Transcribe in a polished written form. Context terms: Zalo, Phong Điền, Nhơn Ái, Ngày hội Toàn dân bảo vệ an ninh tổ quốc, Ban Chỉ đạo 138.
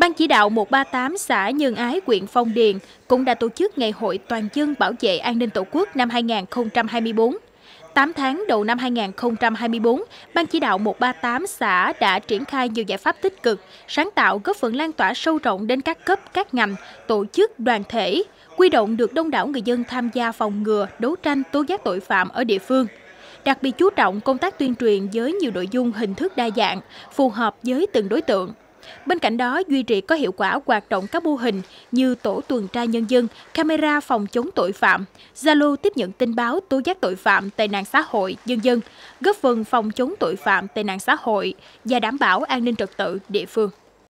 Ban Chỉ đạo 138 xã Nhơn Ái, huyện Phong Điền cũng đã tổ chức Ngày hội Toàn dân bảo vệ an ninh tổ quốc năm 2024. 8 tháng đầu năm 2024, Ban Chỉ đạo 138 xã đã triển khai nhiều giải pháp tích cực, sáng tạo góp phần lan tỏa sâu rộng đến các cấp, các ngành, tổ chức, đoàn thể, huy động được đông đảo người dân tham gia phòng ngừa, đấu tranh, tố giác tội phạm ở địa phương. Đặc biệt chú trọng công tác tuyên truyền với nhiều nội dung hình thức đa dạng, phù hợp với từng đối tượng. Bên cạnh đó, duy trì có hiệu quả hoạt động các mô hình như tổ tuần tra nhân dân, camera phòng chống tội phạm, Zalo tiếp nhận tin báo tố giác tội phạm, tệ nạn xã hội, vân vân, góp phần phòng chống tội phạm, tệ nạn xã hội và đảm bảo an ninh trật tự địa phương.